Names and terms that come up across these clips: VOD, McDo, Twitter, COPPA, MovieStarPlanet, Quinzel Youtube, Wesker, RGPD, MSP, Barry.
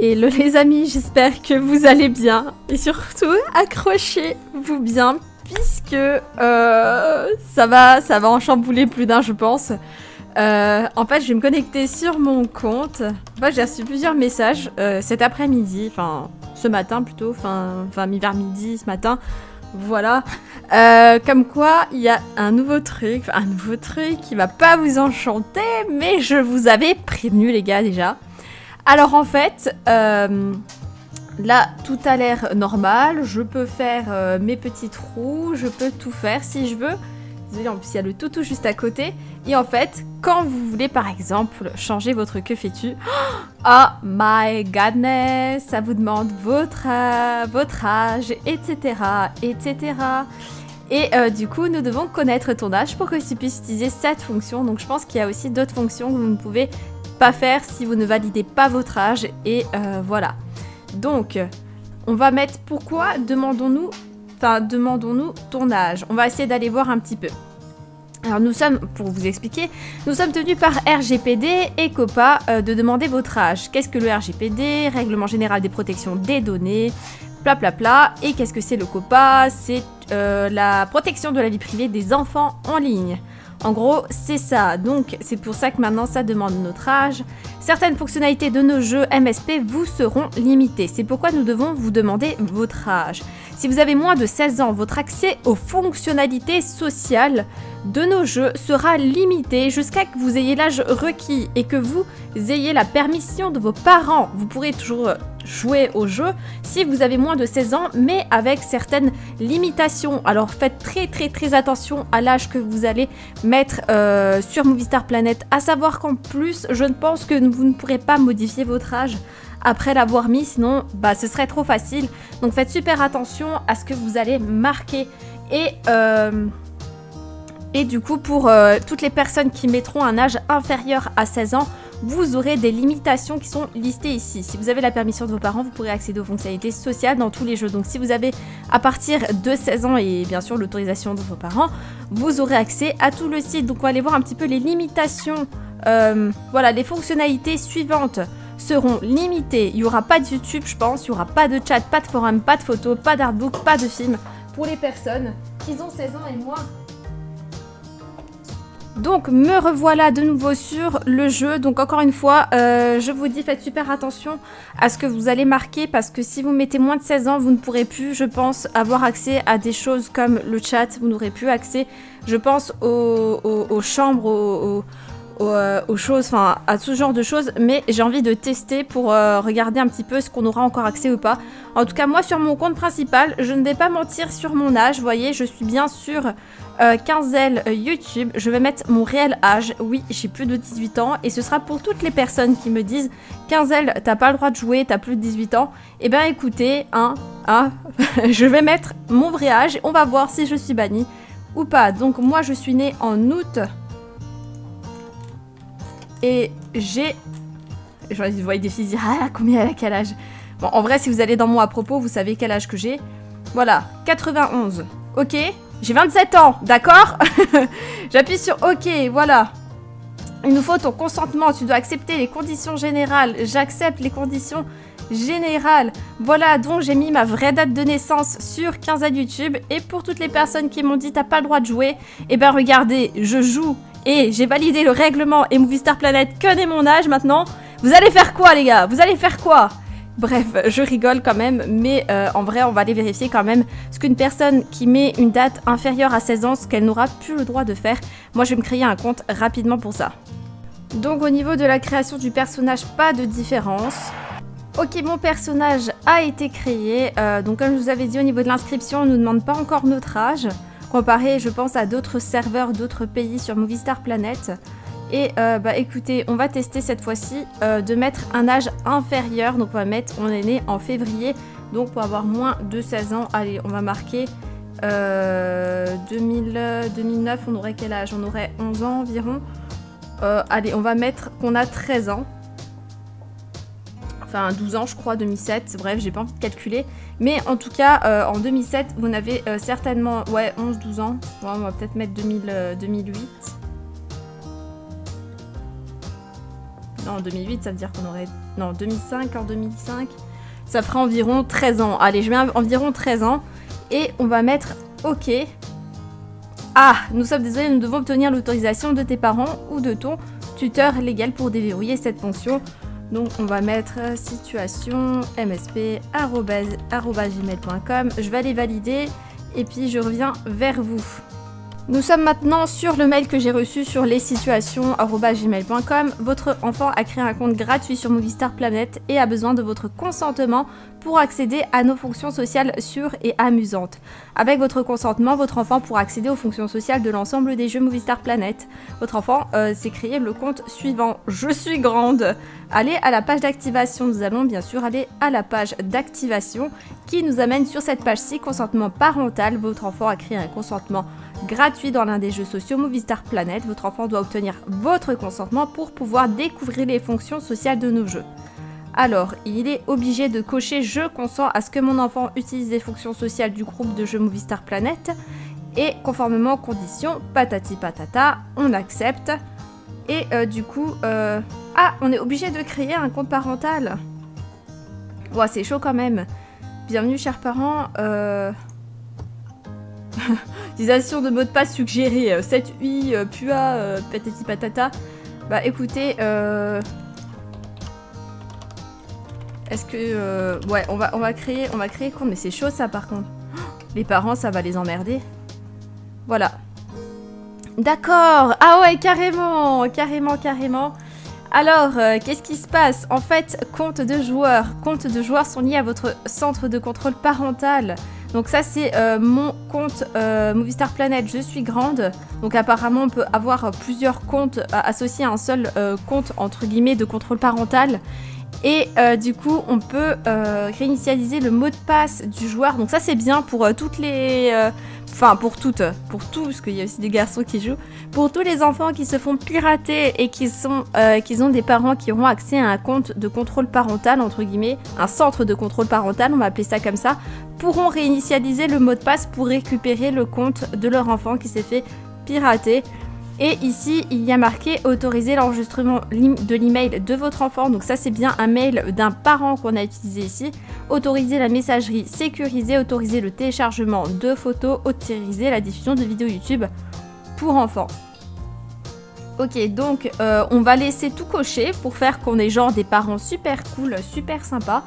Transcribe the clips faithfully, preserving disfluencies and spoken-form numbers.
Hello les amis, j'espère que vous allez bien et surtout accrochez-vous bien puisque euh, ça va, ça va en chambouler plus d'un je pense. Euh, en fait je vais me connecter sur mon compte. Bah, j'ai reçu plusieurs messages euh, cet après-midi, enfin ce matin plutôt, enfin mi-vers midi ce matin. Voilà, euh, comme quoi il y a un nouveau truc, un nouveau truc qui va pas vous enchanter, mais je vous avais prévenu les gars déjà. Alors en fait, euh, là tout a l'air normal, je peux faire euh, mes petits trous, je peux tout faire si je veux. Désolée, en plus il y a le toutou juste à côté. Et en fait, quand vous voulez par exemple changer votre que fais-tu, oh my godness, ça vous demande votre, euh, votre âge, et cetera et cetera. Et euh, du coup, nous devons connaître ton âge pour que tu puisses utiliser cette fonction. Donc je pense qu'il y a aussi d'autres fonctions que vous ne pouvez pas faire si vous ne validez pas votre âge. Et euh, voilà. Donc, on va mettre pourquoi demandons-nous Enfin, demandons-nous ton âge. On va essayer d'aller voir un petit peu. Alors nous sommes, pour vous expliquer, nous sommes tenus par R G P D et COPPA euh, de demander votre âge. Qu'est-ce que le R G P D? Règlement général des protections des données, pla pla pla. Et qu'est-ce que c'est le COPPA? C'est euh, la protection de la vie privée des enfants en ligne. En gros, c'est ça. Donc, c'est pour ça que maintenant, ça demande notre âge. Certaines fonctionnalités de nos jeux M S P vous seront limitées. C'est pourquoi nous devons vous demander votre âge. Si vous avez moins de seize ans, votre accès aux fonctionnalités sociales de nos jeux sera limité jusqu'à que vous ayez l'âge requis et que vous ayez la permission de vos parents. Vous pourrez toujours jouer au jeu si vous avez moins de seize ans, mais avec certaines limitations. Alors faites très très très attention à l'âge que vous allez mettre euh, sur MovieStarPlanet. À savoir qu'en plus, je ne pense que vous ne pourrez pas modifier votre âge après l'avoir mis, sinon bah, ce serait trop facile. Donc faites super attention à ce que vous allez marquer. Et, euh, et du coup, pour euh, toutes les personnes qui mettront un âge inférieur à seize ans, vous aurez des limitations qui sont listées ici. Si vous avez la permission de vos parents, vous pourrez accéder aux fonctionnalités sociales dans tous les jeux. Donc si vous avez à partir de seize ans et bien sûr l'autorisation de vos parents, vous aurez accès à tout le site. Donc on va aller voir un petit peu les limitations. Euh, voilà, les fonctionnalités suivantes seront limitées. Il n'y aura pas de YouTube, je pense. Il n'y aura pas de chat, pas de forum, pas de photos, pas d'artbook, pas de film pour les personnes qui ont seize ans et moins. Donc me revoilà de nouveau sur le jeu. Donc encore une fois, euh, je vous dis, faites super attention à ce que vous allez marquer parce que si vous mettez moins de seize ans, vous ne pourrez plus, je pense, avoir accès à des choses comme le chat. Vous n'aurez plus accès, je pense, aux, aux, aux chambres, aux, aux, aux choses, enfin à ce genre de choses. Mais j'ai envie de tester pour euh, regarder un petit peu ce qu'on aura encore accès ou pas. En tout cas, moi, sur mon compte principal, je ne vais pas mentir sur mon âge. Vous voyez, je suis bien sûr... Euh, Quinzel Youtube, je vais mettre mon réel âge. Oui, j'ai plus de dix-huit ans et ce sera pour toutes les personnes qui me disent Quinzel, t'as pas le droit de jouer, t'as plus de dix-huit ans. Eh ben écoutez, hein, hein, je vais mettre mon vrai âge. On va voir si je suis bannie ou pas. Donc moi je suis née en août et j'ai... Genre, vous voyez des filles dire ah combien elle a quel âge. Bon, en vrai si vous allez dans mon à propos, vous savez quel âge que j'ai. Voilà, quatre-vingt-onze. Ok. J'ai vingt-sept ans, d'accord. J'appuie sur OK, voilà. Il nous faut ton consentement, tu dois accepter les conditions générales. J'accepte les conditions générales. Voilà, donc j'ai mis ma vraie date de naissance sur Quinzel YouTube. Et pour toutes les personnes qui m'ont dit t'as pas le droit de jouer, eh ben regardez, je joue et j'ai validé le règlement et MovieStarPlanet connaît mon âge maintenant. Vous allez faire quoi les gars? Vous allez faire quoi? Bref, je rigole quand même, mais euh, en vrai, on va aller vérifier quand même ce qu'une personne qui met une date inférieure à seize ans, ce qu'elle n'aura plus le droit de faire. Moi, je vais me créer un compte rapidement pour ça. Donc, au niveau de la création du personnage, pas de différence. Ok, mon personnage a été créé. Euh, donc, comme je vous avais dit, au niveau de l'inscription, on ne nous demande pas encore notre âge. Comparé, je pense, à d'autres serveurs, d'autres pays sur MovieStarPlanet. Et euh, bah écoutez, on va tester cette fois-ci euh, de mettre un âge inférieur. Donc on va mettre, on est né en février, donc pour avoir moins de seize ans. Allez, on va marquer euh, deux mille, deux mille neuf, on aurait quel âge? On aurait onze ans environ. Euh, allez, on va mettre qu'on a treize ans. Enfin douze ans je crois, deux mille sept, bref j'ai pas envie de calculer. Mais en tout cas euh, en deux mille sept vous n'avez euh, certainement, ouais onze douze ans. Ouais, on va peut-être mettre deux mille, euh, deux mille huit. en deux mille huit, ça veut dire qu'on aurait... Non, deux mille cinq, en deux mille cinq, ça fera environ treize ans. Allez, je mets environ treize ans et on va mettre OK. Ah, nous sommes désolés, nous devons obtenir l'autorisation de tes parents ou de ton tuteur légal pour déverrouiller cette fonction. Donc on va mettre situation m s p arobase gmail point com. Je vais aller valider et puis je reviens vers vous. Nous sommes maintenant sur le mail que j'ai reçu sur les situations arobase gmail point com. Votre enfant a créé un compte gratuit sur MovieStarPlanet et a besoin de votre consentement pour accéder à nos fonctions sociales sûres et amusantes. Avec votre consentement, votre enfant pourra accéder aux fonctions sociales de l'ensemble des jeux MovieStarPlanet. Votre enfant euh, s'est créé le compte suivant. Je suis grande. Allez à la page d'activation. Nous allons bien sûr aller à la page d'activation qui nous amène sur cette page-ci, consentement parental. Votre enfant a créé un consentement gratuit dans l'un des jeux sociaux MovieStarPlanet. Votre enfant doit obtenir votre consentement pour pouvoir découvrir les fonctions sociales de nos jeux. Alors, il est obligé de cocher « Je consens à ce que mon enfant utilise les fonctions sociales du groupe de jeux MovieStarPlanet » et conformément aux conditions, patati patata, on accepte. Et euh, du coup, euh... ah, on est obligé de créer un compte parental. Ouah, c'est chaud quand même. Bienvenue, chers parents. Euh... Utilisation de mot de passe suggéré, sept U I, euh, P U A, euh, patati patata. Bah écoutez, euh... est-ce que... Euh... Ouais, on va, on va créer... On va créer compte, mais c'est chaud ça par contre. Oh, les parents, ça va les emmerder. Voilà. D'accord. Ah ouais, carrément. Carrément, carrément. Alors, euh, qu'est-ce qui se passe? En fait, compte de joueurs. Compte de joueurs sont liés à votre centre de contrôle parental. Donc ça, c'est euh, mon compte euh, MovieStarPlanet. Je suis grande. Donc apparemment, on peut avoir plusieurs comptes euh, associés à un seul euh, compte, entre guillemets, de contrôle parental. Et euh, du coup, on peut euh, réinitialiser le mot de passe du joueur. Donc ça, c'est bien pour euh, toutes les... Euh, enfin, pour toutes, pour tous, parce qu'il y a aussi des garçons qui jouent. Pour tous les enfants qui se font pirater et qui sont, euh, qu'ils ont des parents qui auront accès à un compte de contrôle parental, entre guillemets, un centre de contrôle parental, on va appeler ça comme ça, pourront réinitialiser le mot de passe pour récupérer le compte de leur enfant qui s'est fait pirater. Et ici, il y a marqué « Autoriser l'enregistrement de l'email de votre enfant ». Donc ça, c'est bien un mail d'un parent qu'on a utilisé ici. « Autoriser la messagerie sécurisée »,« Autoriser le téléchargement de photos »,« Autoriser la diffusion de vidéos YouTube pour enfants ». Ok, donc euh, on va laisser tout cocher pour faire qu'on ait genre des parents super cool, super sympas.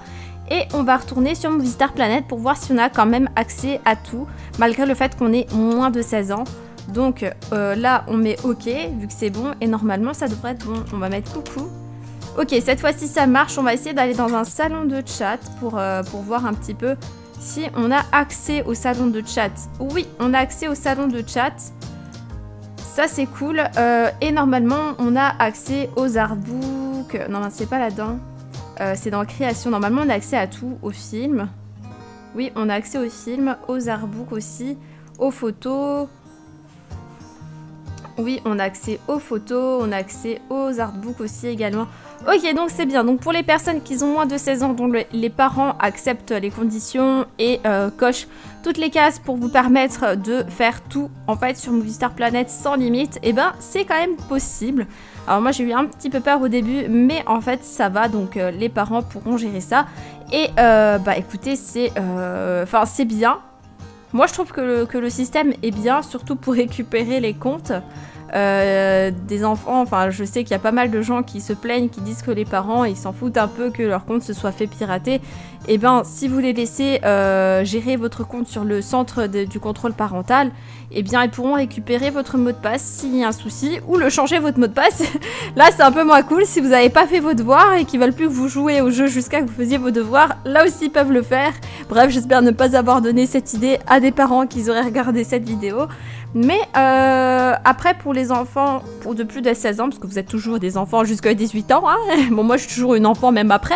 Et on va retourner sur MovieStarPlanet pour voir si on a quand même accès à tout, malgré le fait qu'on ait moins de seize ans. Donc euh, là on met OK vu que c'est bon et normalement ça devrait être bon. On va mettre coucou. OK, cette fois-ci ça marche. On va essayer d'aller dans un salon de chat pour, euh, pour voir un petit peu si on a accès au salon de chat. Oui, on a accès au salon de chat. Ça c'est cool. Euh, et normalement on a accès aux artbooks. Non, non c'est pas là-dedans. Euh, c'est dans création. Normalement on a accès à tout, aux films. Oui, on a accès aux films, aux artbooks aussi, aux photos... Oui, on a accès aux photos, on a accès aux artbooks aussi également. Ok, donc c'est bien. Donc pour les personnes qui ont moins de seize ans, dont le, les parents acceptent les conditions et euh, cochent toutes les cases pour vous permettre de faire tout, en fait, sur MovieStarPlanet sans limite, et eh ben c'est quand même possible. Alors moi j'ai eu un petit peu peur au début, mais en fait ça va, donc euh, les parents pourront gérer ça. Et euh, bah écoutez, c'est euh, c'est bien. Moi, je trouve que le, que le système est bien, surtout pour récupérer les comptes euh, des enfants. Enfin, je sais qu'il y a pas mal de gens qui se plaignent, qui disent que les parents, ils s'en foutent un peu que leur compte se soit fait pirater. Eh bien, si vous les laissez euh, gérer votre compte sur le centre de, du contrôle parental, eh bien, ils pourront récupérer votre mot de passe s'il y a un souci ou le changer votre mot de passe. Là, c'est un peu moins cool. Si vous n'avez pas fait vos devoirs et qu'ils veulent plus que vous jouiez au jeu jusqu'à que vous faisiez vos devoirs, là aussi, ils peuvent le faire. Bref, j'espère ne pas avoir donné cette idée à des parents qui auraient regardé cette vidéo. Mais euh, après, pour les enfants pour de plus de seize ans, parce que vous êtes toujours des enfants jusqu'à dix-huit ans, hein, bon, moi, je suis toujours une enfant même après,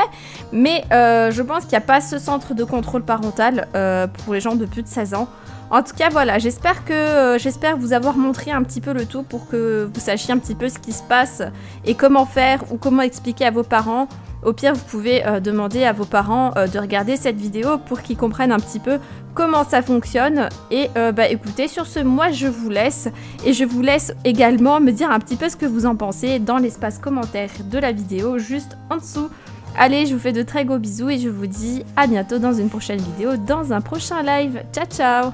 mais euh, je pense qu'il n'y a pas ce centre de contrôle parental euh, pour les gens de plus de seize ans. En tout cas, voilà, j'espère que euh, j'espère vous avoir montré un petit peu le tout pour que vous sachiez un petit peu ce qui se passe et comment faire ou comment expliquer à vos parents Au pire, vous pouvez euh, demander à vos parents euh, de regarder cette vidéo pour qu'ils comprennent un petit peu comment ça fonctionne. Et euh, bah écoutez, sur ce, moi je vous laisse et je vous laisse également me dire un petit peu ce que vous en pensez dans l'espace commentaire de la vidéo juste en dessous. Allez, je vous fais de très gros bisous et je vous dis à bientôt dans une prochaine vidéo, dans un prochain live. Ciao, ciao!